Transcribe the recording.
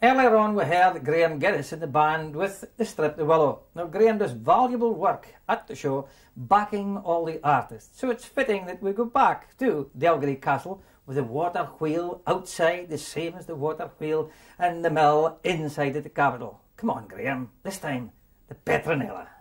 Earlier on we heard Graham Geddes in the band with the Strip the Willow. Now Graham does valuable work at the show backing all the artists, so it's fitting that we go back to Delgatie Castle with the water wheel outside, the same as the water wheel and the mill inside at the capital. Come on Graham, this time the Petronella.